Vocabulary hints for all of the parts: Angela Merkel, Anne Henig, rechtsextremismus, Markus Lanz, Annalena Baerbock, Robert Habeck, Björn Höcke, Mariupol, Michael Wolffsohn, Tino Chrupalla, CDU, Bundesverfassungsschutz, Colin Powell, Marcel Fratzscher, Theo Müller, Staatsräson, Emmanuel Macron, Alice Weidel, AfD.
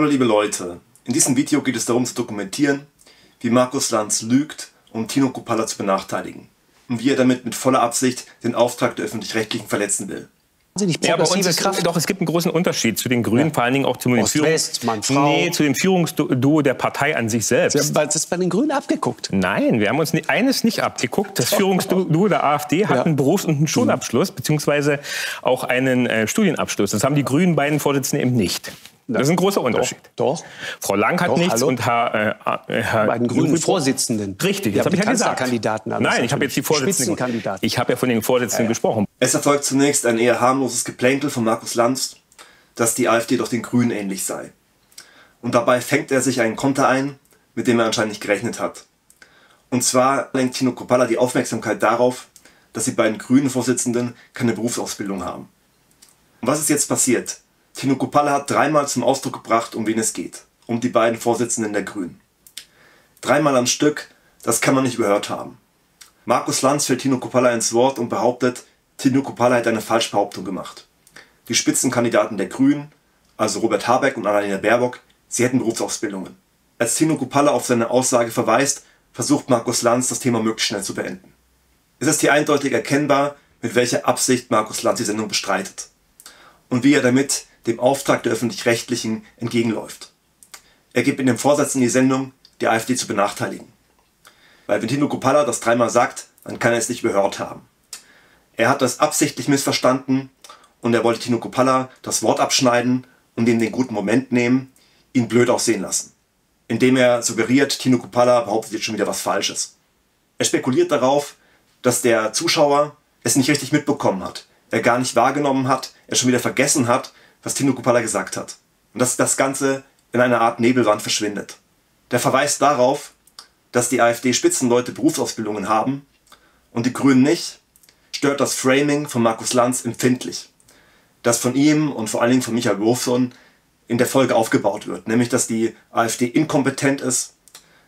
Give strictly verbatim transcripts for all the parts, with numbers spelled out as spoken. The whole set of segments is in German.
Hallo liebe Leute, in diesem Video geht es darum zu dokumentieren, wie Markus Lanz lügt, um Tino Chrupalla zu benachteiligen und wie er damit mit voller Absicht den Auftrag der Öffentlich-Rechtlichen verletzen will. Ja, aber uns ist, doch, es gibt einen großen Unterschied zu den Grünen, ja. vor allen Dingen auch zu den, Führungs nee, zu dem Führungsduo der Partei an sich selbst. Sie haben das bei den Grünen abgeguckt? Nein, wir haben uns eines nicht abgeguckt. Das Führungsduo der AfD hat ja. einen Berufs- und einen Schulabschluss, beziehungsweise auch einen äh, Studienabschluss. Das haben die grünen beiden Vorsitzenden eben nicht. Das ist ein großer Unterschied. Doch. doch. Frau Lang hat doch, nichts hallo. und Herr, äh, Herr Bei den grünen Vorsitzenden. Richtig, das habe ich ja gesagt. Nein, ich habe jetzt die Vorsitzenden. Ich habe ja von den Vorsitzenden ja, ja. gesprochen. Es erfolgt zunächst ein eher harmloses Geplänkel von Markus Lanz, dass die AfD doch den Grünen ähnlich sei. Und dabei fängt er sich einen Konter ein, mit dem er anscheinend nicht gerechnet hat. Und zwar lenkt Tino Chrupalla die Aufmerksamkeit darauf, dass die beiden grünen Vorsitzenden keine Berufsausbildung haben. Und was ist jetzt passiert? Tino Chrupalla hat dreimal zum Ausdruck gebracht, um wen es geht. Um die beiden Vorsitzenden der Grünen. Dreimal am Stück, das kann man nicht überhört haben. Markus Lanz fällt Tino Chrupalla ins Wort und behauptet, Tino Chrupalla hätte eine Falschbehauptung gemacht. Die Spitzenkandidaten der Grünen, also Robert Habeck und Annalena Baerbock, sie hätten Berufsausbildungen. Als Tino Chrupalla auf seine Aussage verweist, versucht Markus Lanz, das Thema möglichst schnell zu beenden. Es ist hier eindeutig erkennbar, mit welcher Absicht Markus Lanz die Sendung bestreitet. Und wie er damit dem Auftrag der Öffentlich-Rechtlichen entgegenläuft. Er gibt in dem Vorsatz in die Sendung, die AfD zu benachteiligen. Weil wenn Tino Chrupalla das dreimal sagt, dann kann er es nicht gehört haben. Er hat das absichtlich missverstanden und er wollte Tino Chrupalla das Wort abschneiden und ihm den guten Moment nehmen, ihn blöd aussehen lassen. Indem er suggeriert, Tino Chrupalla behauptet jetzt schon wieder was Falsches. Er spekuliert darauf, dass der Zuschauer es nicht richtig mitbekommen hat, er gar nicht wahrgenommen hat, er schon wieder vergessen hat, was Tino Chrupalla gesagt hat. Und dass das Ganze in einer Art Nebelwand verschwindet. Der Verweis darauf, dass die AfD-Spitzenleute Berufsausbildungen haben und die Grünen nicht, stört das Framing von Markus Lanz empfindlich. Das von ihm und vor allen Dingen von Michael Wolffsohn in der Folge aufgebaut wird. Nämlich, dass die AfD inkompetent ist,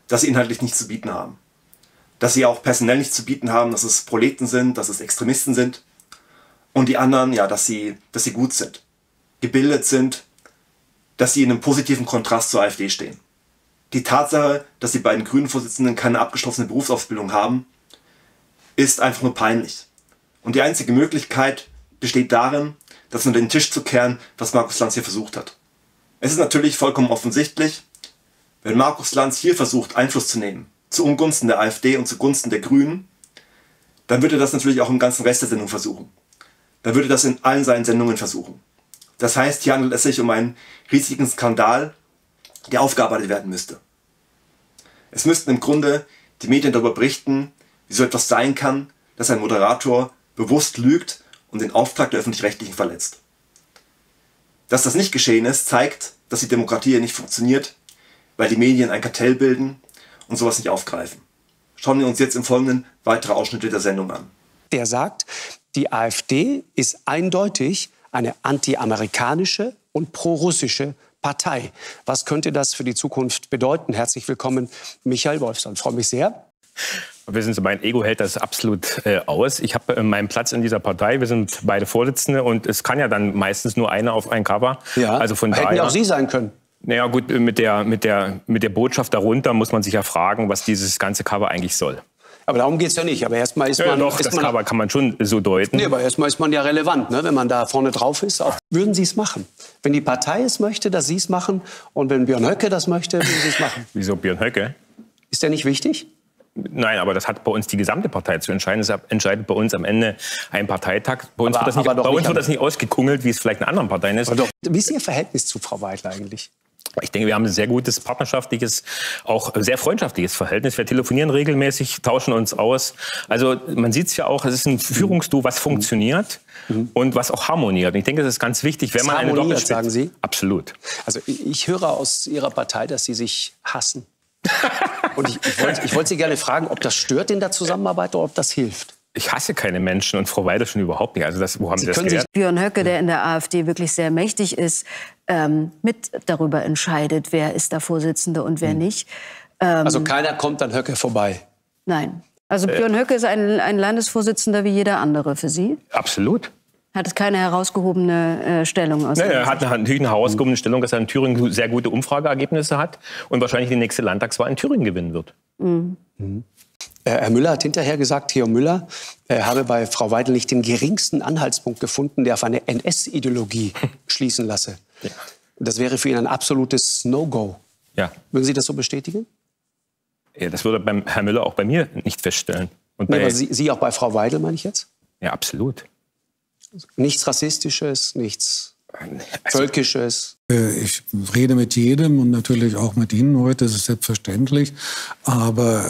dass sie inhaltlich nichts zu bieten haben. Dass sie auch personell nichts zu bieten haben, dass es Proleten sind, dass es Extremisten sind. Und die anderen, ja, dass sie, dass sie gut sind. Gebildet sind, dass sie in einem positiven Kontrast zur AfD stehen. Die Tatsache, dass die beiden grünen Vorsitzenden keine abgeschlossene Berufsausbildung haben, ist einfach nur peinlich. Und die einzige Möglichkeit besteht darin, das unter den Tisch zu kehren, was Markus Lanz hier versucht hat. Es ist natürlich vollkommen offensichtlich, wenn Markus Lanz hier versucht, Einfluss zu nehmen, zu Ungunsten der AfD und zugunsten der Grünen, dann würde er das natürlich auch im ganzen Rest der Sendung versuchen. Dann würde er das in allen seinen Sendungen versuchen. Das heißt, hier handelt es sich um einen riesigen Skandal, der aufgearbeitet werden müsste. Es müssten im Grunde die Medien darüber berichten, wie so etwas sein kann, dass ein Moderator bewusst lügt und den Auftrag der Öffentlich-Rechtlichen verletzt. Dass das nicht geschehen ist, zeigt, dass die Demokratie hier nicht funktioniert, weil die Medien ein Kartell bilden und sowas nicht aufgreifen. Schauen wir uns jetzt im Folgenden weitere Ausschnitte der Sendung an. Der sagt, die AfD ist eindeutig eine antiamerikanische und prorussische Partei. Was könnte das für die Zukunft bedeuten? Herzlich willkommen, Michael Wolffsohn. Ich freue mich sehr. Wissen Sie, mein Ego hält das absolut äh, aus. Ich habe äh, meinen Platz in dieser Partei. Wir sind beide Vorsitzende und es kann ja dann meistens nur einer auf ein Cover. Ja, also von hätten daher, ja auch Sie sein können. Naja gut, mit der, mit, der, mit der Botschaft darunter muss man sich ja fragen, was dieses ganze Cover eigentlich soll. Aber darum geht es ja nicht. Aber erstmal ist man. Ja, doch, ist das man, aber kann man schon so deuten. Nee, aber erstmal ist man ja relevant, ne? Wenn man da vorne drauf ist. Auch würden Sie es machen? Wenn die Partei es möchte, dass Sie es machen. Und wenn Björn Höcke das möchte, würden Sie es machen. Wieso Björn Höcke? Ist der nicht wichtig? Nein, aber das hat bei uns die gesamte Partei zu entscheiden. Das entscheidet bei uns am Ende ein Parteitag. Bei uns aber, wird das nicht, bei uns nicht, wird das nicht ausgekungelt, wie es vielleicht in anderen Parteien ist. Wie ist Ihr Verhältnis zu Frau Weidel eigentlich? Ich denke, wir haben ein sehr gutes partnerschaftliches, auch sehr freundschaftliches Verhältnis. Wir telefonieren regelmäßig, tauschen uns aus. Also man sieht es ja auch, es ist ein Führungsduo, was funktioniert mhm. und was auch harmoniert. Und ich denke, das ist ganz wichtig, wenn es man eine Doppelspitze... sagen Sie? Absolut. Also ich höre aus Ihrer Partei, dass Sie sich hassen. Und ich, ich wollte ich wollt Sie gerne fragen, ob das stört in der Zusammenarbeit oder ob das hilft. Ich hasse keine Menschen und Frau Weidel schon überhaupt nicht. Also das, wo haben Sie, Sie das gelernt? Björn Höcke, der in der AfD wirklich sehr mächtig ist, ähm, mit darüber entscheidet, wer ist der Vorsitzende und wer hm. nicht. Ähm, also keiner kommt an Höcke vorbei? Nein. Also Björn äh, Höcke ist ein, ein Landesvorsitzender wie jeder andere für Sie? Absolut. Hat es keine herausgehobene äh, Stellung aus? Ja, er hat natürlich eine herausgehobene Stellung, dass er in Thüringen sehr gute Umfrageergebnisse hat und wahrscheinlich die nächste Landtagswahl in Thüringen gewinnen wird. Mhm. Mhm. Herr Müller hat hinterher gesagt, Theo Müller äh, habe bei Frau Weidel nicht den geringsten Anhaltspunkt gefunden, der auf eine N S-Ideologie schließen lasse. Ja. Das wäre für ihn ein absolutes No-Go. Ja. Würden Sie das so bestätigen? Ja, das würde beim Herrn Müller auch bei mir nicht feststellen. Und bei nee, aber Sie, Sie auch bei Frau Weidel, meine ich jetzt? Ja, absolut. Nichts Rassistisches, nichts Völkisches. Ich rede mit jedem und natürlich auch mit Ihnen heute, das ist selbstverständlich. Aber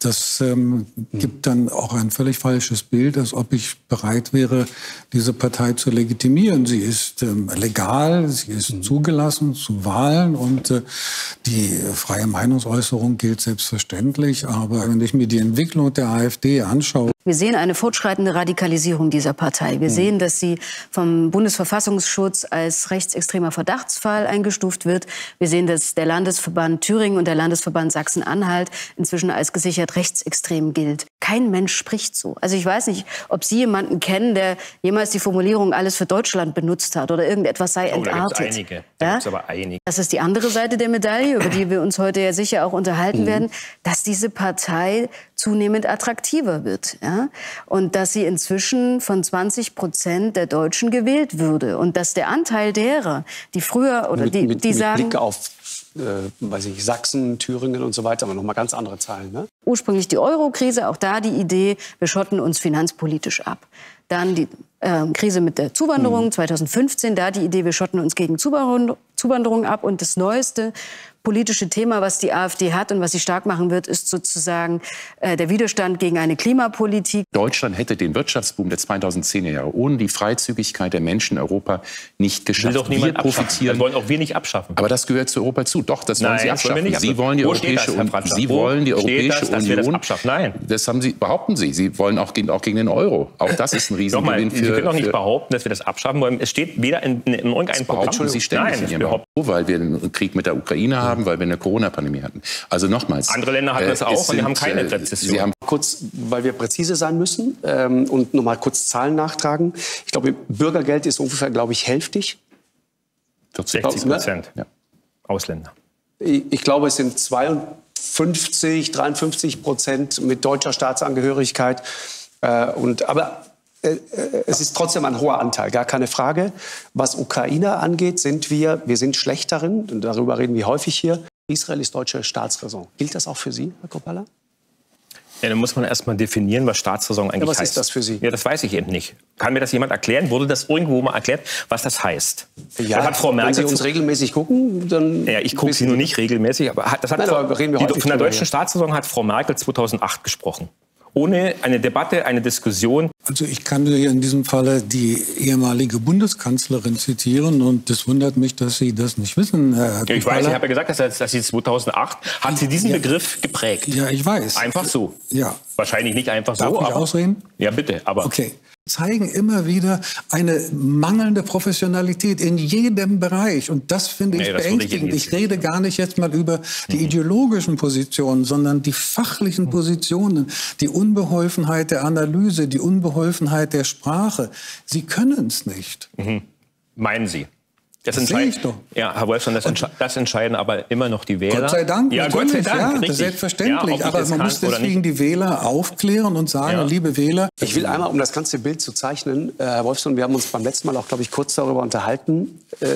das ähm, gibt dann auch ein völlig falsches Bild, als ob ich bereit wäre, diese Partei zu legitimieren. Sie ist ähm, legal, sie ist zugelassen zu Wahlen und äh, die freie Meinungsäußerung gilt selbstverständlich. Aber wenn ich mir die Entwicklung der AfD anschaue... Wir sehen eine fortschreitende Radikalisierung dieser Partei. Wir sehen, dass sie vom Bundesverfassungsschutz als rechtsextremer Verdachtsfall eingestuft wird. Wir sehen, dass der Landesverband Thüringen und der Landesverband Sachsen-Anhalt inzwischen als gesichert rechtsextrem gilt. Kein Mensch spricht so. Also ich weiß nicht, ob Sie jemanden kennen, der jemals die Formulierung alles für Deutschland benutzt hat oder irgendetwas sei entartet. Oh, da gibt's einige. Da gibt's aber einige. Das ist die andere Seite der Medaille, über die wir uns heute ja sicher auch unterhalten mhm. werden, dass diese Partei zunehmend attraktiver wird. Ja? Und dass sie inzwischen von zwanzig Prozent der Deutschen gewählt würde. Und dass der Anteil derer, die früher Oder mit, die, mit, die mit sagen, Blick auf äh, weiß ich, Sachsen, Thüringen und so weiter, aber noch mal ganz andere Zahlen. Ne? Ursprünglich die Euro-Krise, auch da die Idee, wir schotten uns finanzpolitisch ab. Dann die äh, Krise mit der Zuwanderung mhm. zweitausendfünfzehn, da die Idee, wir schotten uns gegen Zuwanderung, Zuwanderung ab. Und das neueste politische Thema, was die AfD hat und was sie stark machen wird, ist sozusagen äh, der Widerstand gegen eine Klimapolitik. Deutschland hätte den Wirtschaftsboom der zweitausendzehner Jahre ohne die Freizügigkeit der Menschen in Europa nicht geschafft. Will doch niemand profitieren. Das wollen auch wir nicht abschaffen. Aber das gehört zu Europa zu. Doch, das wollen Nein, Sie abschaffen. Wollen sie wollen die Wo Europäische, das, sie wollen die Europäische das, Union. Das, Nein. das haben sie, behaupten Sie. Sie wollen auch gegen, auch gegen den Euro. Auch das ist ein Riesengewinn. Sie können doch nicht behaupten, dass wir das abschaffen wollen. Es steht weder in, in, in irgendeinem Programm. Sie ständig Nein, in Ihrem weil wir den Krieg mit der Ukraine haben. Haben, weil wir eine Corona-Pandemie hatten. Also nochmals. Andere Länder hatten das äh, auch und die haben keine Rezession. Sie haben kurz, weil wir präzise sein müssen ähm, und nochmal kurz Zahlen nachtragen. Ich glaube, Bürgergeld ist ungefähr, glaube ich, hälftig. sechzig Prozent ja. Ausländer. Ich, ich glaube, es sind zweiundfünfzig, dreiundfünfzig Prozent mit deutscher Staatsangehörigkeit. Äh, und, aber äh, es ist trotzdem ein hoher Anteil, gar keine Frage. Was Ukrainer angeht, sind wir, wir sind schlecht darin, und darüber reden wir häufig hier. Israel ist deutsche Staatsräson. Gilt das auch für Sie, Herr Chrupalla? Ja, dann muss man erst mal definieren, was Staatsräson eigentlich ja, was heißt. Was ist das für Sie? Ja, das weiß ich eben nicht. Kann mir das jemand erklären? Wurde das irgendwo mal erklärt, was das heißt? Ja, das hat Frau Merkel, wenn Sie uns regelmäßig gucken, dann... Ja, ich gucke Sie nur nicht regelmäßig, aber das hat Nein, aber reden wir die, häufig von der deutschen Staatsräson hat Frau Merkel zweitausendacht gesprochen. Ohne eine Debatte, eine Diskussion. Also ich kann hier in diesem Falle die ehemalige Bundeskanzlerin zitieren und das wundert mich, dass Sie das nicht wissen, Herr Chrupalla. Ich weiß, ich habe ja gesagt, dass, dass Sie zweitausendacht hat sie diesen ja, Begriff geprägt. Ja, ich weiß. Einfach so. Ja. Wahrscheinlich nicht einfach Darf so. Darf ich aber, ausreden? Ja, bitte. Aber okay. Zeigen immer wieder eine mangelnde Professionalität in jedem Bereich. Und das finde ich nee, das beängstigend. Ich, ich rede gar nicht jetzt mal über die mhm. ideologischen Positionen, sondern die fachlichen Positionen, die Unbeholfenheit der Analyse, die Unbeholfenheit der Sprache. Sie können es nicht. Mhm. Meinen Sie? Das, das sehe ich doch. Ja, Herr Wolffsohn, das, entsche das entscheiden aber immer noch die Wähler. Gott sei Dank, ja, Gott sei Dank, ja, das ist selbstverständlich. Ja, aber man muss deswegen die Wähler aufklären und sagen, ja. liebe Wähler. Ich will einmal, um das ganze Bild zu zeichnen, äh, Herr Wolffsohn, wir haben uns beim letzten Mal auch, glaube ich, kurz darüber unterhalten. Äh,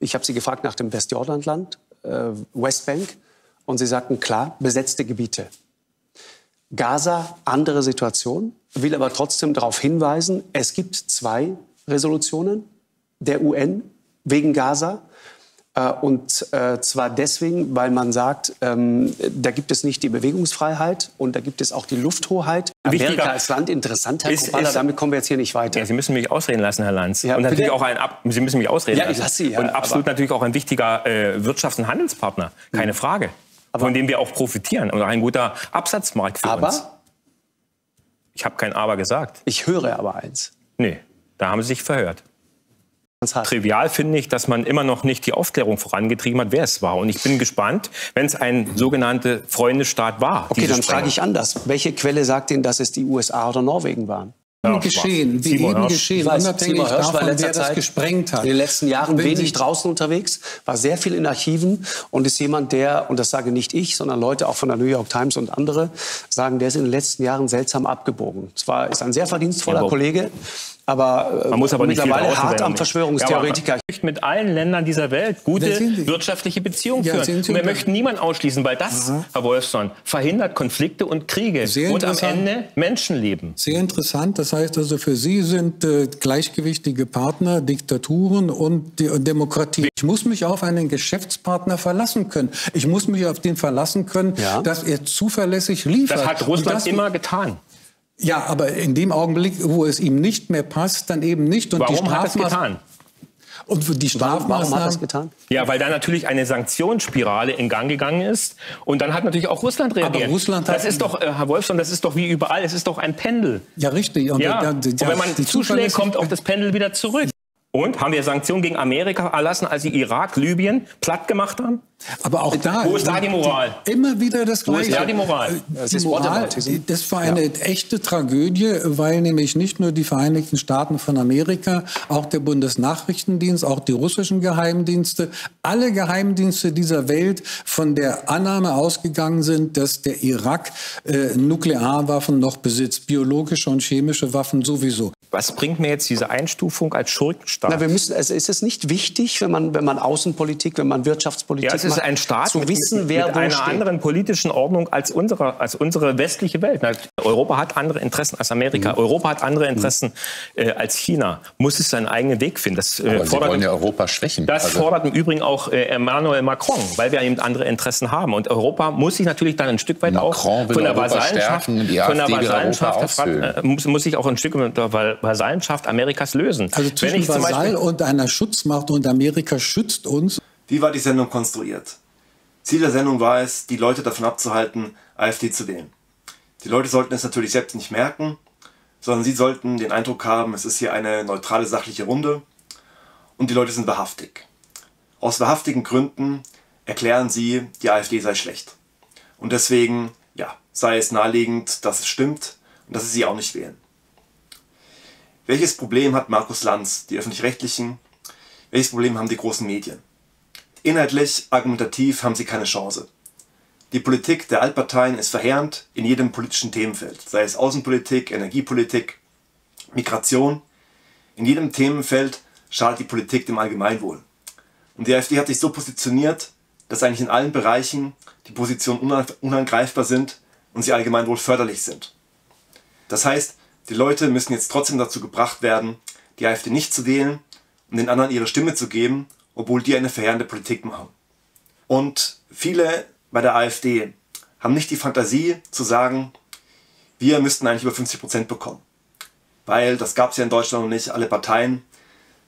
ich habe Sie gefragt nach dem Westjordanland, äh, Westbank. Und Sie sagten, klar, besetzte Gebiete. Gaza, andere Situation. Will aber trotzdem darauf hinweisen, es gibt zwei Resolutionen der U N wegen Gaza. Und zwar deswegen, weil man sagt, da gibt es nicht die Bewegungsfreiheit und da gibt es auch die Lufthoheit. Amerika Wichtiger als Land interessant, Herr Chrupalla, damit kommen wir jetzt hier nicht weiter. Ja, Sie müssen mich ausreden lassen, Herr Lanz. Ja, und natürlich auch ein, Sie müssen mich ausreden ja, ich lasse Sie, ja, und absolut natürlich auch ein wichtiger äh, Wirtschafts- und Handelspartner, keine Frage. Aber, von dem wir auch profitieren und ein guter Absatzmarkt für aber, uns. Aber? Ich habe kein Aber gesagt. Ich höre aber eins. Nee, da haben Sie sich verhört. Trivial finde ich, dass man immer noch nicht die Aufklärung vorangetrieben hat, wer es war. Und ich bin gespannt, wenn es ein sogenannter Freundesstaat war. Okay, dann frage ich anders. Welche Quelle sagt Ihnen, dass es die U S A oder Norwegen waren? Eben geschehen, wie eben geschehen, unabhängig davon, wer das gesprengt hat. In den letzten Jahren wenig draußen unterwegs, war sehr viel in Archiven und ist jemand, der, und das sage nicht ich, sondern Leute auch von der New York Times und andere, sagen, der ist in den letzten Jahren seltsam abgebogen. Zwar ist ein sehr verdienstvoller Kollege, aber, man muss aber mittlerweile nicht hart am Verschwörungstheoretiker. Wir möchten mit allen Ländern dieser Welt gute wirtschaftliche Beziehungen ja, führen. Und wir möchten niemanden ausschließen, weil das, aha, Herr Wolffsohn, verhindert Konflikte und Kriege und am Ende Menschenleben. Sehr interessant. Das heißt also, für Sie sind äh, gleichgewichtige Partner Diktaturen und die, Demokratie. Ich muss mich auf einen Geschäftspartner verlassen können. Ich muss mich auf den verlassen können, ja, dass er zuverlässig liefert. Das hat Russland das immer getan. Ja, aber in dem Augenblick, wo es ihm nicht mehr passt, dann eben nicht. Und warum die Strafmaß- hat das getan? Und die Strafmaßnahmen, warum hat das getan? Ja, weil da natürlich eine Sanktionsspirale in Gang gegangen ist. Und dann hat natürlich auch Russland reagiert. Aber Russland hat das ist doch, Herr Wolffsohn, das ist doch wie überall. Es ist doch ein Pendel. Ja, richtig. Und, ja. Und wenn man zuschlägt, kommt auch das Pendel wieder zurück. Und haben wir Sanktionen gegen Amerika erlassen, als sie Irak, Libyen platt gemacht haben? Aber auch da, wo ist da die Moral? Immer wieder das Gleiche. Wo ist da die Moral? Das ist Moral, das war eine echte Tragödie, weil nämlich nicht nur die Vereinigten Staaten von Amerika, auch der Bundesnachrichtendienst, auch die russischen Geheimdienste, alle Geheimdienste dieser Welt von der Annahme ausgegangen sind, dass der Irak äh, Nuklearwaffen noch besitzt, biologische und chemische Waffen sowieso. Was bringt mir jetzt diese Einstufung als Schurkenstaat? Na, wir müssen, also ist es nicht wichtig, wenn man, wenn man Außenpolitik, wenn man Wirtschaftspolitik, ja, es ist ein Staat zu wissen, wer mit einer anderen politischen Ordnung als unsere, als unsere westliche Welt. Europa hat andere Interessen als Amerika. Mhm. Europa hat andere Interessen äh, als China. Muss es seinen eigenen Weg finden. Das äh, fordert, wollen ja Europa schwächen. Das also fordert im Übrigen auch äh, Emmanuel Macron, weil wir eben andere Interessen haben. Und Europa muss sich natürlich dann ein Stück weit Macron auch von der Vasallenschaft, von der Vasallenschaft äh, muss, muss sich auch ein Stück mit der Vasallenschaft Amerikas lösen. Also zwischen Wenn ich Vasall zum Beispiel und einer Schutzmacht und Amerika schützt uns. Wie war die Sendung konstruiert? Ziel der Sendung war es, die Leute davon abzuhalten, AfD zu wählen. Die Leute sollten es natürlich selbst nicht merken, sondern sie sollten den Eindruck haben, es ist hier eine neutrale, sachliche Runde und die Leute sind wahrhaftig. Aus wahrhaftigen Gründen erklären sie, die AfD sei schlecht. Und deswegen, ja, sei es naheliegend, dass es stimmt und dass sie sie auch nicht wählen. Welches Problem hat Markus Lanz, die Öffentlich-Rechtlichen? Welches Problem haben die großen Medien? Inhaltlich, argumentativ haben sie keine Chance. Die Politik der Altparteien ist verheerend in jedem politischen Themenfeld, sei es Außenpolitik, Energiepolitik, Migration. In jedem Themenfeld schadet die Politik dem Allgemeinwohl. Und die AfD hat sich so positioniert, dass eigentlich in allen Bereichen die Positionen unangreifbar sind und sie allgemeinwohl förderlich sind. Das heißt, die Leute müssen jetzt trotzdem dazu gebracht werden, die AfD nicht zu wählen, um den anderen ihre Stimme zu geben, obwohl die eine verheerende Politik machen. Und viele bei der AfD haben nicht die Fantasie zu sagen, wir müssten eigentlich über fünfzig Prozent bekommen. Weil das gab es ja in Deutschland noch nicht, alle Parteien,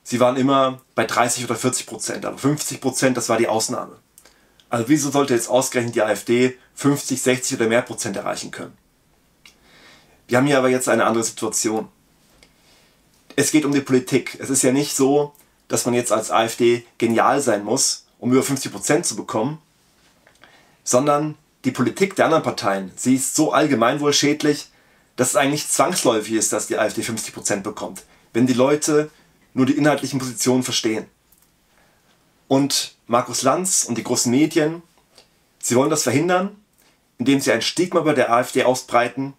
sie waren immer bei dreißig oder vierzig Prozent, aber fünfzig Prozent, das war die Ausnahme. Also wieso sollte jetzt ausgerechnet die AfD fünfzig, sechzig oder mehr Prozent erreichen können? Wir haben hier aber jetzt eine andere Situation. Es geht um die Politik. Es ist ja nicht so, dass man jetzt als AfD genial sein muss, um über fünfzig Prozent zu bekommen, sondern die Politik der anderen Parteien, sie ist so allgemeinwohlschädlich, dass es eigentlich zwangsläufig ist, dass die AfD fünfzig Prozent bekommt, wenn die Leute nur die inhaltlichen Positionen verstehen. Und Markus Lanz und die großen Medien, sie wollen das verhindern, indem sie ein Stigma bei der AfD ausbreiten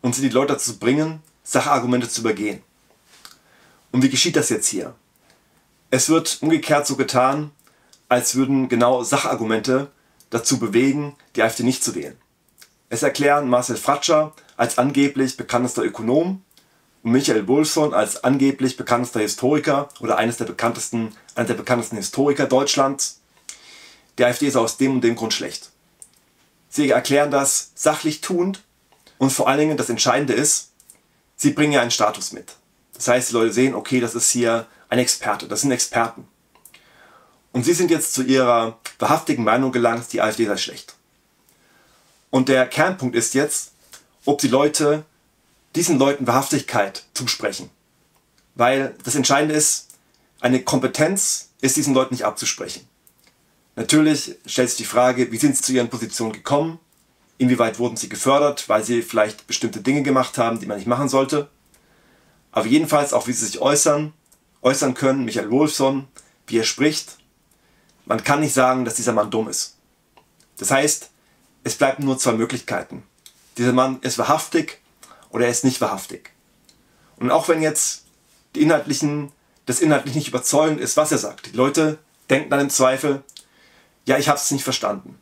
und sie die Leute dazu bringen, Sachargumente zu übergehen. Und wie geschieht das jetzt hier? Es wird umgekehrt so getan, als würden genau Sachargumente dazu bewegen, die AfD nicht zu wählen. Es erklären Marcel Fratzscher als angeblich bekanntester Ökonom und Michael Wolffsohn als angeblich bekanntester Historiker oder eines der bekanntesten, einer der bekanntesten Historiker Deutschlands. Die AfD ist aus dem und dem Grund schlecht. Sie erklären das sachlich tuend und vor allen Dingen das Entscheidende ist, sie bringen ja einen Status mit. Das heißt, die Leute sehen, okay, das ist hier ein Experte, das sind Experten. Und sie sind jetzt zu ihrer wahrhaftigen Meinung gelangt, die AfD sei schlecht. Und der Kernpunkt ist jetzt, ob die Leute diesen Leuten Wahrhaftigkeit zusprechen. Weil das Entscheidende ist, eine Kompetenz ist diesen Leuten nicht abzusprechen. Natürlich stellt sich die Frage, wie sind sie zu ihren Positionen gekommen? Inwieweit wurden sie gefördert, weil sie vielleicht bestimmte Dinge gemacht haben, die man nicht machen sollte? Aber jedenfalls auch, wie sie sich äußern, äußern können, Michael Wolffsohn, wie er spricht. Man kann nicht sagen, dass dieser Mann dumm ist. Das heißt, es bleiben nur zwei Möglichkeiten. Dieser Mann ist wahrhaftig oder er ist nicht wahrhaftig. Und auch wenn jetzt die inhaltlichen, das inhaltlich nicht überzeugend ist, was er sagt, die Leute denken dann im Zweifel, ja, ich habe es nicht verstanden.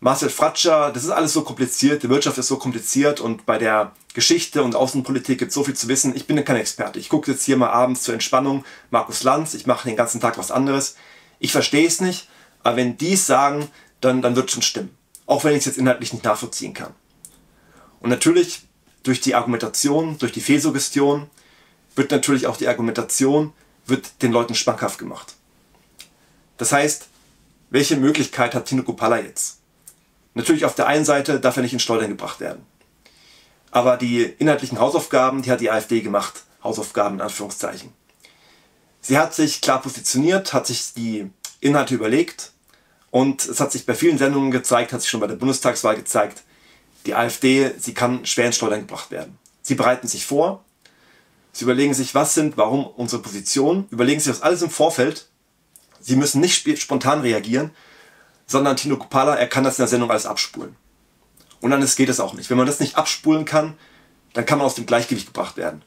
Marcel Fratzscher, das ist alles so kompliziert, die Wirtschaft ist so kompliziert und bei der Geschichte und Außenpolitik gibt es so viel zu wissen. Ich bin kein Experte. Ich gucke jetzt hier mal abends zur Entspannung Markus Lanz, ich mache den ganzen Tag was anderes. Ich verstehe es nicht, aber wenn die es sagen, dann, dann wird es schon stimmen. Auch wenn ich es jetzt inhaltlich nicht nachvollziehen kann. Und natürlich, durch die Argumentation, durch die Fehlsuggestion, wird natürlich auch die Argumentation, wird den Leuten schmackhaft gemacht. Das heißt, welche Möglichkeit hat Tino Chrupalla jetzt? Natürlich auf der einen Seite darf er nicht in Schleudern gebracht werden. Aber die inhaltlichen Hausaufgaben, die hat die AfD gemacht. Hausaufgaben in Anführungszeichen. Sie hat sich klar positioniert, hat sich die Inhalte überlegt und es hat sich bei vielen Sendungen gezeigt, hat sich schon bei der Bundestagswahl gezeigt, die AfD, sie kann schwer in Schleudern gebracht werden. Sie bereiten sich vor, sie überlegen sich, was sind, warum unsere Positionen, überlegen sich das alles im Vorfeld. Sie müssen nicht spontan reagieren, sondern Tino Chrupalla, er kann das in der Sendung alles abspulen. Und dann geht es auch nicht. Wenn man das nicht abspulen kann, dann kann man aus dem Gleichgewicht gebracht werden.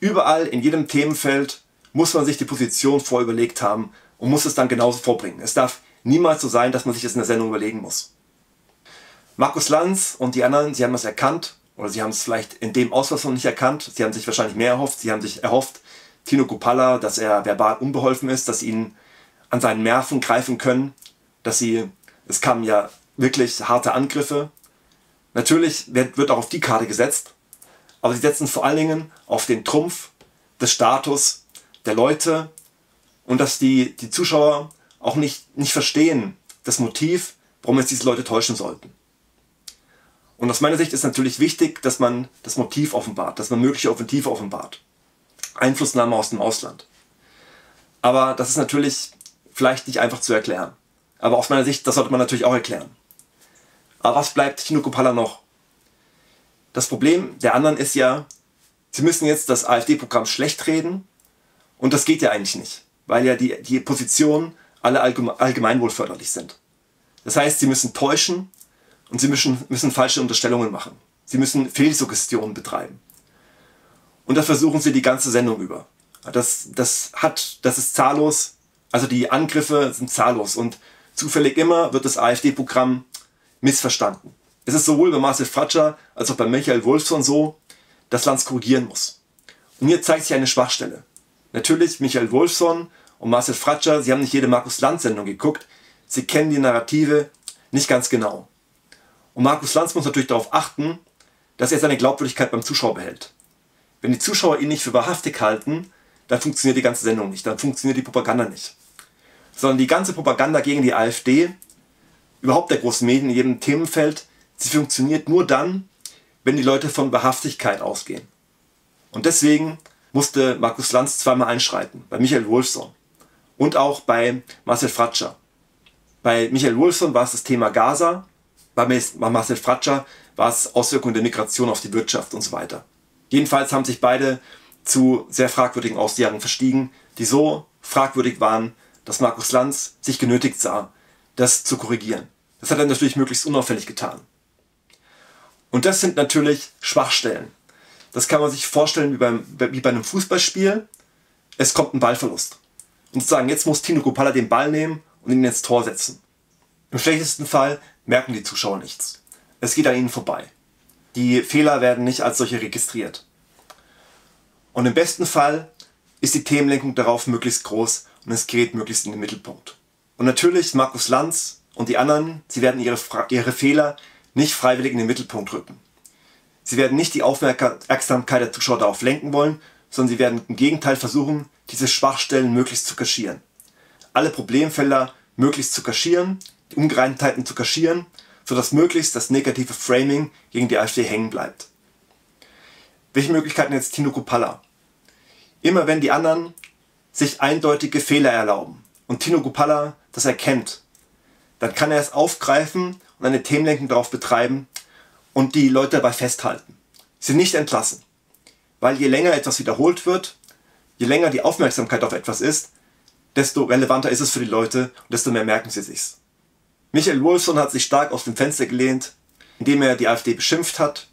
Überall, in jedem Themenfeld, muss man sich die Position vorüberlegt haben und muss es dann genauso vorbringen. Es darf niemals so sein, dass man sich das in der Sendung überlegen muss. Markus Lanz und die anderen, sie haben das erkannt, oder sie haben es vielleicht in dem Ausmaß noch nicht erkannt, sie haben sich wahrscheinlich mehr erhofft, sie haben sich erhofft, Tino Chrupalla, dass er verbal unbeholfen ist, dass sie ihn an seinen Nerven greifen können, dass sie, es kamen ja wirklich harte Angriffe. Natürlich wird, wird auch auf die Karte gesetzt, aber sie setzen vor allen Dingen auf den Trumpf des Status der Leute und dass die, die Zuschauer auch nicht, nicht verstehen, das Motiv, warum jetzt diese Leute täuschen sollten. Und aus meiner Sicht ist natürlich wichtig, dass man das Motiv offenbart, dass man mögliche Offensive offenbart. Einflussnahme aus dem Ausland. Aber das ist natürlich vielleicht nicht einfach zu erklären. Aber aus meiner Sicht, das sollte man natürlich auch erklären. Aber was bleibt Tino Chrupalla noch? Das Problem der anderen ist ja, sie müssen jetzt das AfD-Programm schlecht reden und das geht ja eigentlich nicht, weil ja die, die Positionen alle allgemeinwohlförderlich sind. Das heißt, sie müssen täuschen und sie müssen, müssen falsche Unterstellungen machen. Sie müssen Fehlsuggestionen betreiben. Und das versuchen sie die ganze Sendung über. Das, das, hat, das ist zahllos, also die Angriffe sind zahllos und zufällig immer wird das AfD-Programm missverstanden. Es ist sowohl bei Marcel Fratzscher als auch bei Michael Wolffsohn so, dass Lanz korrigieren muss. Und hier zeigt sich eine Schwachstelle. Natürlich Michael Wolffsohn und Marcel Fratzscher, sie haben nicht jede Markus-Lanz-Sendung geguckt, sie kennen die Narrative nicht ganz genau. Und Markus Lanz muss natürlich darauf achten, dass er seine Glaubwürdigkeit beim Zuschauer behält. Wenn die Zuschauer ihn nicht für wahrhaftig halten, dann funktioniert die ganze Sendung nicht, dann funktioniert die Propaganda nicht. Sondern die ganze Propaganda gegen die AfD, überhaupt der großen Medien in jedem Themenfeld, sie funktioniert nur dann, wenn die Leute von Wahrhaftigkeit ausgehen. Und deswegen musste Markus Lanz zweimal einschreiten, bei Michael Wolffsohn und auch bei Marcel Fratzscher. Bei Michael Wolffsohn war es das Thema Gaza, bei Marcel Fratzscher war es Auswirkungen der Migration auf die Wirtschaft und so weiter. Jedenfalls haben sich beide zu sehr fragwürdigen Aussagen verstiegen, die so fragwürdig waren, dass Markus Lanz sich genötigt sah, das zu korrigieren. Das hat er natürlich möglichst unauffällig getan. Und das sind natürlich Schwachstellen. Das kann man sich vorstellen wie, beim, wie bei einem Fußballspiel. Es kommt ein Ballverlust. Und sagen, jetzt muss Tino Chrupalla den Ball nehmen und ihn ins Tor setzen. Im schlechtesten Fall merken die Zuschauer nichts. Es geht an ihnen vorbei. Die Fehler werden nicht als solche registriert. Und im besten Fall ist die Themenlenkung darauf möglichst groß und es gerät möglichst in den Mittelpunkt. Und natürlich Markus Lanz und die anderen, sie werden ihre, ihre Fehler nicht freiwillig in den Mittelpunkt rücken. Sie werden nicht die Aufmerksamkeit der Zuschauer darauf lenken wollen, sondern sie werden im Gegenteil versuchen, diese Schwachstellen möglichst zu kaschieren. Alle Problemfelder möglichst zu kaschieren, die Ungereimtheiten zu kaschieren, sodass möglichst das negative Framing gegen die AfD hängen bleibt. Welche Möglichkeiten jetzt Tino Chrupalla? Immer wenn die anderen sich eindeutige Fehler erlauben und Tino Chrupalla das erkennt, dann kann er es aufgreifen und eine Themenlenkung darauf betreiben und die Leute dabei festhalten. Sie nicht entlassen. weil je länger etwas wiederholt wird, je länger die Aufmerksamkeit auf etwas ist, desto relevanter ist es für die Leute und desto mehr merken sie sich's. Michael Wolffsohn hat sich stark aus dem Fenster gelehnt, indem er die AfD beschimpft hat,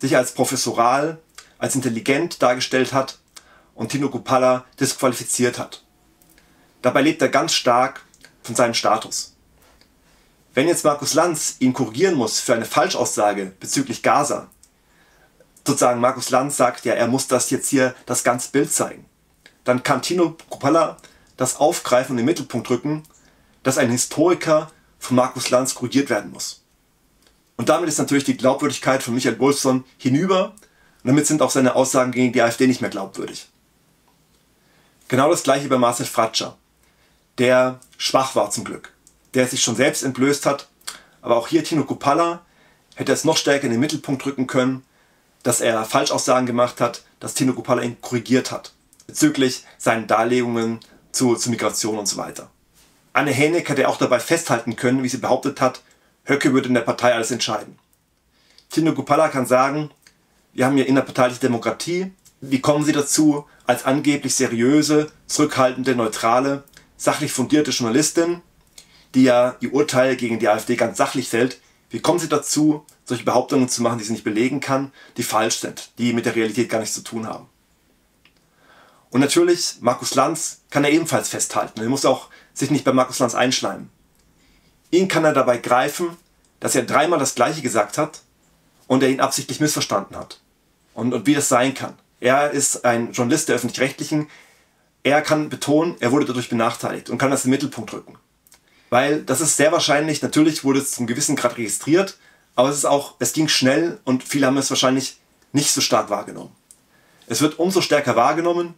sich als professoral, als intelligent dargestellt hat und Tino Chrupalla disqualifiziert hat. Dabei lebt er ganz stark von seinem Status. Wenn jetzt Markus Lanz ihn korrigieren muss für eine Falschaussage bezüglich Gaza, sozusagen Markus Lanz sagt, ja, er muss das jetzt hier das ganze Bild zeigen, dann kann Tino Chrupalla das aufgreifen und in den Mittelpunkt rücken, dass ein Historiker von Markus Lanz korrigiert werden muss. Und damit ist natürlich die Glaubwürdigkeit von Michael Wolffsohn hinüber und damit sind auch seine Aussagen gegen die AfD nicht mehr glaubwürdig. Genau das gleiche bei Marcel Fratzscher, der schwach war zum Glück, der sich schon selbst entblößt hat, aber auch hier Tino Chrupalla hätte es noch stärker in den Mittelpunkt rücken können, dass er Falschaussagen gemacht hat, dass Tino Chrupalla ihn korrigiert hat, bezüglich seinen Darlegungen zu, zu Migration und so weiter. Anne Henig hätte auch dabei festhalten können, wie sie behauptet hat, Höcke würde in der Partei alles entscheiden. Tino Chrupalla kann sagen, wir haben hier innerparteiliche Demokratie, wie kommen Sie dazu, als angeblich seriöse, zurückhaltende, neutrale, sachlich fundierte Journalistin, die ja ihr Urteil gegen die AfD ganz sachlich fällt, wie kommen Sie dazu, solche Behauptungen zu machen, die sie nicht belegen kann, die falsch sind, die mit der Realität gar nichts zu tun haben. Und natürlich, Markus Lanz kann er ebenfalls festhalten. Er muss auch sich nicht bei Markus Lanz einschleimen. Ihn kann er dabei greifen, dass er dreimal das Gleiche gesagt hat und er ihn absichtlich missverstanden hat. Und, und wie das sein kann. Er ist ein Journalist der Öffentlich-Rechtlichen. Er kann betonen, er wurde dadurch benachteiligt und kann das in den Mittelpunkt rücken. Weil das ist sehr wahrscheinlich, natürlich wurde es zum gewissen Grad registriert, aber es ist auch, es ging schnell und viele haben es wahrscheinlich nicht so stark wahrgenommen. Es wird umso stärker wahrgenommen.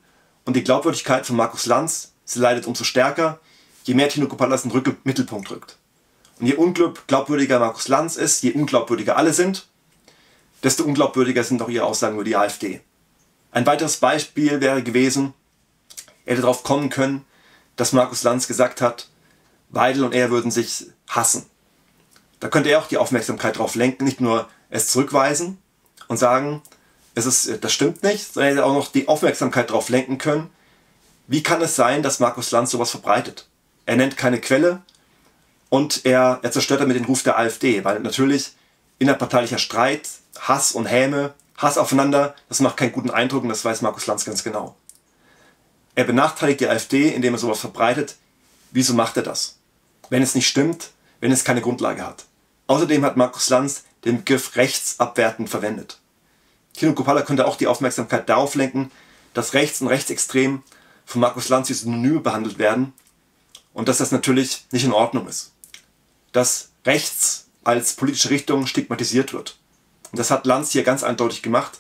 Und die Glaubwürdigkeit von Markus Lanz, sie leidet umso stärker, je mehr Tino Chrupalla in den Mittelpunkt rückt. Und je unglaubwürdiger Markus Lanz ist, je unglaubwürdiger alle sind, desto unglaubwürdiger sind auch ihre Aussagen über die AfD. Ein weiteres Beispiel wäre gewesen, er hätte darauf kommen können, dass Markus Lanz gesagt hat, Weidel und er würden sich hassen. Da könnte er auch die Aufmerksamkeit drauf lenken, nicht nur es zurückweisen und sagen, Es ist, das stimmt nicht, sondern er hätte auch noch die Aufmerksamkeit darauf lenken können. Wie kann es sein, dass Markus Lanz sowas verbreitet? Er nennt keine Quelle und er, er zerstört damit den Ruf der AfD, weil natürlich innerparteilicher Streit, Hass und Häme, Hass aufeinander, das macht keinen guten Eindruck und das weiß Markus Lanz ganz genau. Er benachteiligt die AfD, indem er sowas verbreitet. Wieso macht er das? Wenn es nicht stimmt, wenn es keine Grundlage hat. Außerdem hat Markus Lanz den Begriff rechtsabwertend verwendet. Tino Chrupalla könnte auch die Aufmerksamkeit darauf lenken, dass Rechts- und Rechtsextrem von Markus Lanz wie Synonyme behandelt werden und dass das natürlich nicht in Ordnung ist. Dass Rechts als politische Richtung stigmatisiert wird. Und das hat Lanz hier ganz eindeutig gemacht.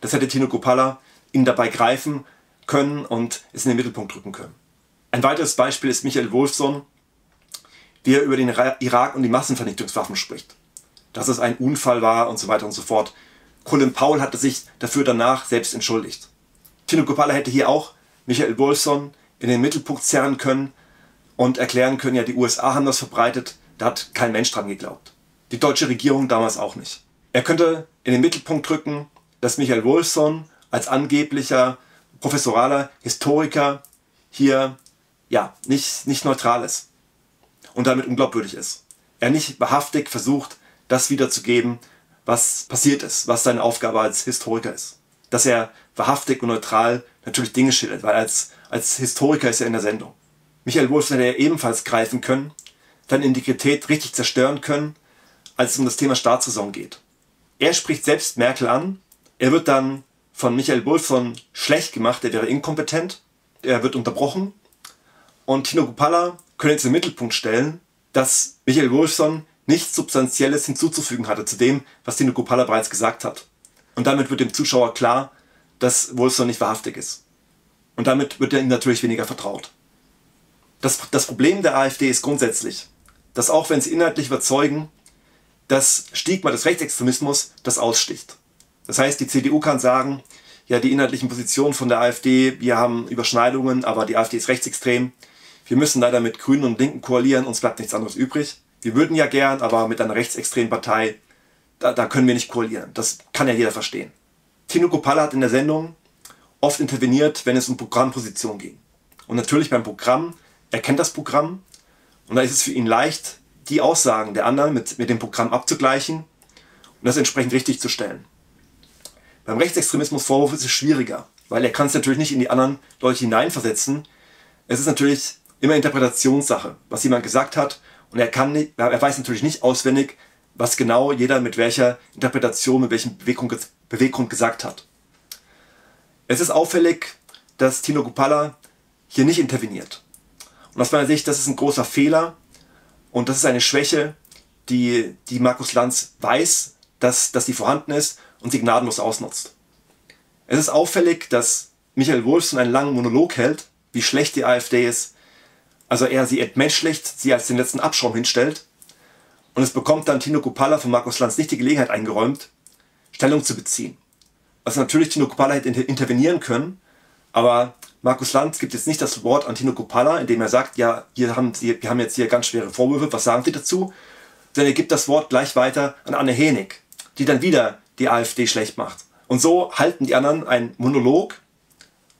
Das hätte Tino Chrupalla ihn dabei greifen können und es in den Mittelpunkt drücken können. Ein weiteres Beispiel ist Michael Wolffsohn, wie er über den Irak und die Massenvernichtungswaffen spricht. Dass es ein Unfall war und so weiter und so fort. Colin Powell hatte sich dafür danach selbst entschuldigt. Tino Chrupalla hätte hier auch Michael Wolffsohn in den Mittelpunkt zerren können und erklären können, ja, die U S A haben das verbreitet, da hat kein Mensch dran geglaubt. Die deutsche Regierung damals auch nicht. Er könnte in den Mittelpunkt drücken, dass Michael Wolffsohn als angeblicher, professoraler Historiker hier ja, nicht, nicht neutral ist und damit unglaubwürdig ist. Er nicht wahrhaftig versucht, das wiederzugeben, was passiert ist, was seine Aufgabe als Historiker ist. Dass er wahrhaftig und neutral natürlich Dinge schildert, weil als, als Historiker ist er in der Sendung. Michael Wolffsohn hätte er ebenfalls greifen können, seine Integrität richtig zerstören können, als es um das Thema Staatsräson geht. Er spricht selbst Merkel an, er wird dann von Michael Wolffsohn schlecht gemacht, er wäre inkompetent, er wird unterbrochen und Tino Chrupalla könnte jetzt im Mittelpunkt stellen, dass Michael Wolffsohn nichts Substanzielles hinzuzufügen hatte zu dem, was Tino Chrupalla bereits gesagt hat. Und damit wird dem Zuschauer klar, dass Wolffsohn nicht wahrhaftig ist. Und damit wird er ihm natürlich weniger vertraut. Das, das Problem der AfD ist grundsätzlich, dass auch wenn sie inhaltlich überzeugen, das Stigma des Rechtsextremismus das aussticht. Das heißt, die C D U kann sagen, ja, die inhaltlichen Positionen von der AfD, wir haben Überschneidungen, aber die AfD ist rechtsextrem. Wir müssen leider mit Grünen und Linken koalieren, uns bleibt nichts anderes übrig. Wir würden ja gern, aber mit einer rechtsextremen Partei, da, da können wir nicht koalieren. Das kann ja jeder verstehen. Tino Chrupalla hat in der Sendung oft interveniert, wenn es um Programmposition ging. Und natürlich beim Programm, er kennt das Programm und da ist es für ihn leicht, die Aussagen der anderen mit, mit dem Programm abzugleichen und das entsprechend richtig zu stellen. Beim Rechtsextremismusvorwurf ist es schwieriger, weil er kann es natürlich nicht in die anderen Leute hineinversetzen. Es ist natürlich immer Interpretationssache, was jemand gesagt hat, und er, kann nicht, er weiß natürlich nicht auswendig, was genau jeder mit welcher Interpretation, mit welchem Beweggrund, Beweggrund gesagt hat. Es ist auffällig, dass Tino Chrupalla hier nicht interveniert. Und aus meiner Sicht, das ist ein großer Fehler und das ist eine Schwäche, die, die Markus Lanz weiß, dass, dass die vorhanden ist und sie gnadenlos ausnutzt. Es ist auffällig, dass Michael Wolffsohn einen langen Monolog hält, wie schlecht die AfD ist. Also er sie entmenschlicht, sie als den letzten Abschaum hinstellt. Und es bekommt dann Tino Chrupalla von Markus Lanz nicht die Gelegenheit eingeräumt, Stellung zu beziehen. Also natürlich Tino Chrupalla hätte intervenieren können, aber Markus Lanz gibt jetzt nicht das Wort an Tino Chrupalla, indem er sagt, ja, hier haben Sie, wir haben jetzt hier ganz schwere Vorwürfe, was sagen Sie dazu? Sondern er gibt das Wort gleich weiter an Anne Henig, die dann wieder die AfD schlecht macht. Und so halten die anderen einen Monolog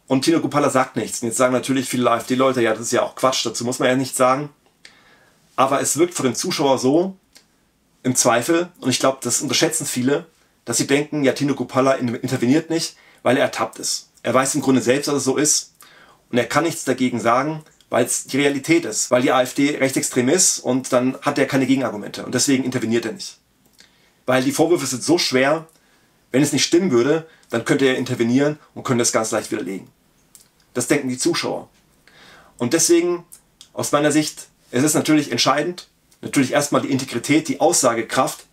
und Tino Chrupalla sagt nichts. Und jetzt sagen natürlich viele AfD-Leute, ja, das ist ja auch Quatsch, dazu muss man ja nichts sagen. Aber es wirkt für den Zuschauer so, im Zweifel, und ich glaube, das unterschätzen viele, dass sie denken, ja, Tino Chrupalla interveniert nicht, weil er ertappt ist. Er weiß im Grunde selbst, dass es so ist und er kann nichts dagegen sagen, weil es die Realität ist, weil die AfD rechtsextrem ist und dann hat er keine Gegenargumente und deswegen interveniert er nicht. Weil die Vorwürfe sind so schwer, wenn es nicht stimmen würde, dann könnte er intervenieren und könnte es ganz leicht widerlegen. Das denken die Zuschauer. Und deswegen, aus meiner Sicht, es ist natürlich entscheidend, natürlich erstmal die Integrität, die Aussagekraft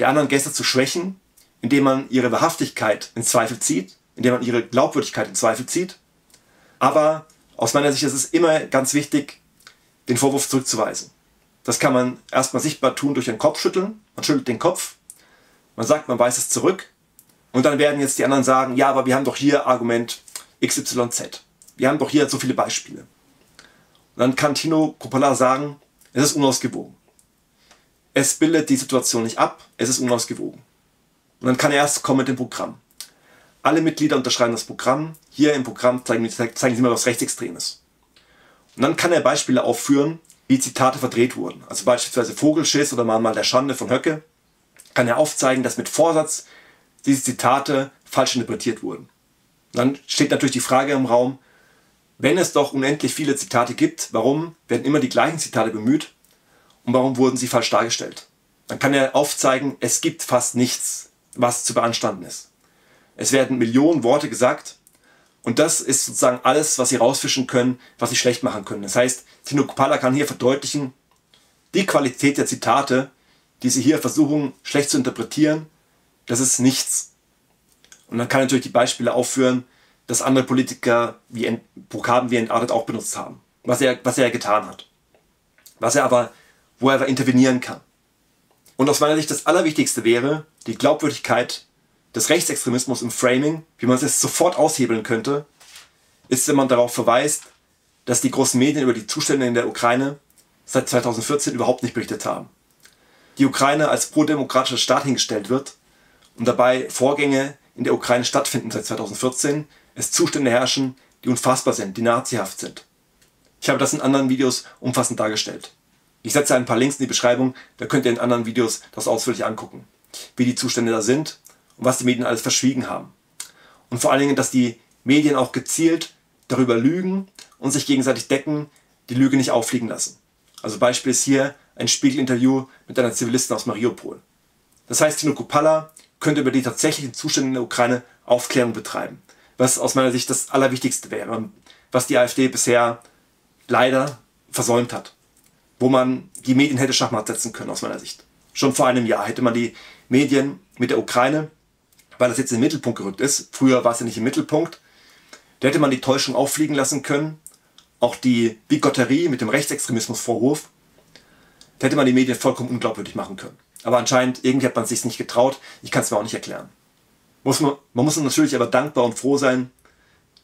der anderen Gäste zu schwächen, indem man ihre Wahrhaftigkeit in Zweifel zieht, indem man ihre Glaubwürdigkeit in Zweifel zieht. Aber aus meiner Sicht ist es immer ganz wichtig, den Vorwurf zurückzuweisen. Das kann man erstmal sichtbar tun durch den Kopfschütteln. Man schüttelt den Kopf, man sagt, man weist es zurück. Und dann werden jetzt die anderen sagen, ja, aber wir haben doch hier Argument X Y Z. Wir haben doch hier so viele Beispiele. Und dann kann Tino Chrupalla sagen, es ist unausgewogen. Es bildet die Situation nicht ab, es ist unausgewogen. Und dann kann er erst kommen mit dem Programm. Alle Mitglieder unterschreiben das Programm. Hier im Programm zeigen, zeigen sie mal was Rechtsextremes. Und dann kann er Beispiele aufführen, wie Zitate verdreht wurden. Also beispielsweise Vogelschiss oder Mahnmal der Schande von Höcke. Kann er aufzeigen, dass mit Vorsatz diese Zitate falsch interpretiert wurden. Und dann steht natürlich die Frage im Raum, wenn es doch unendlich viele Zitate gibt, warum werden immer die gleichen Zitate bemüht und warum wurden sie falsch dargestellt? Dann kann er aufzeigen, es gibt fast nichts, was zu beanstanden ist. Es werden Millionen Worte gesagt und das ist sozusagen alles, was sie rausfischen können, was sie schlecht machen können. Das heißt, Tino Chrupalla kann hier verdeutlichen, die Qualität der Zitate, die sie hier versuchen, schlecht zu interpretieren, das ist nichts. Und dann kann er natürlich die Beispiele aufführen, dass andere Politiker wie Vokabeln wie entartet auch benutzt haben, was er, was er getan hat. Was er aber, wo er aber intervenieren kann. Und aus meiner Sicht das Allerwichtigste wäre, die Glaubwürdigkeit des Rechtsextremismus im Framing, wie man es sofort aushebeln könnte, ist, wenn man darauf verweist, dass die großen Medien über die Zustände in der Ukraine seit zweitausendvierzehn überhaupt nicht berichtet haben. Die Ukraine als prodemokratischer Staat hingestellt wird und dabei Vorgänge in der Ukraine stattfinden seit zweitausendvierzehn, es Zustände herrschen, die unfassbar sind, die nazihaft sind. Ich habe das in anderen Videos umfassend dargestellt. Ich setze ein paar Links in die Beschreibung, da könnt ihr in anderen Videos das ausführlich angucken, wie die Zustände da sind und was die Medien alles verschwiegen haben. Und vor allen Dingen, dass die Medien auch gezielt darüber lügen und sich gegenseitig decken, die Lüge nicht auffliegen lassen. Also Beispiel ist hier ein Spiegel-Interview mit einer Zivilistin aus Mariupol. Das heißt, Tino Chrupalla könnte über die tatsächlichen Zustände in der Ukraine Aufklärung betreiben, was aus meiner Sicht das Allerwichtigste wäre, was die AfD bisher leider versäumt hat, wo man die Medien hätte Schachmatt setzen können, aus meiner Sicht. Schon vor einem Jahr hätte man die Medien mit der Ukraine, weil das jetzt in den Mittelpunkt gerückt ist, früher war es ja nicht im Mittelpunkt, da hätte man die Täuschung auffliegen lassen können, auch die Bigotterie mit dem Rechtsextremismusvorwurf, da hätte man die Medien vollkommen unglaubwürdig machen können. Aber anscheinend, irgendwie hat man es sich nicht getraut, ich kann es mir auch nicht erklären. Muss man, man muss natürlich aber dankbar und froh sein,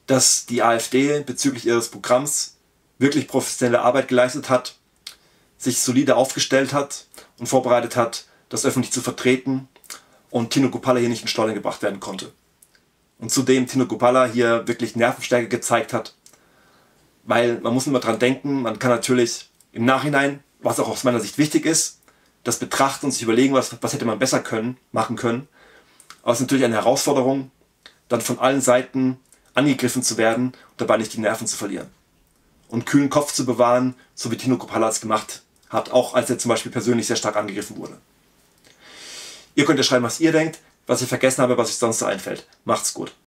dass die AfD bezüglich ihres Programms wirklich professionelle Arbeit geleistet hat, sich solide aufgestellt hat und vorbereitet hat, das öffentlich zu vertreten und Tino Chrupalla hier nicht in Stollen gebracht werden konnte. und zudem Tino Chrupalla hier wirklich Nervenstärke gezeigt hat. Weil man muss immer dran denken, man kann natürlich im Nachhinein, was auch aus meiner Sicht wichtig ist, das betrachten und sich überlegen, was, was hätte man besser können, machen können. Aber es ist natürlich eine Herausforderung, dann von allen Seiten angegriffen zu werden und dabei nicht die Nerven zu verlieren. Und kühlen Kopf zu bewahren, so wie Tino Chrupalla es gemacht hat, auch als er zum Beispiel persönlich sehr stark angegriffen wurde. Ihr könnt ja schreiben, was ihr denkt, was ich vergessen habe, was euch sonst so einfällt. Macht's gut.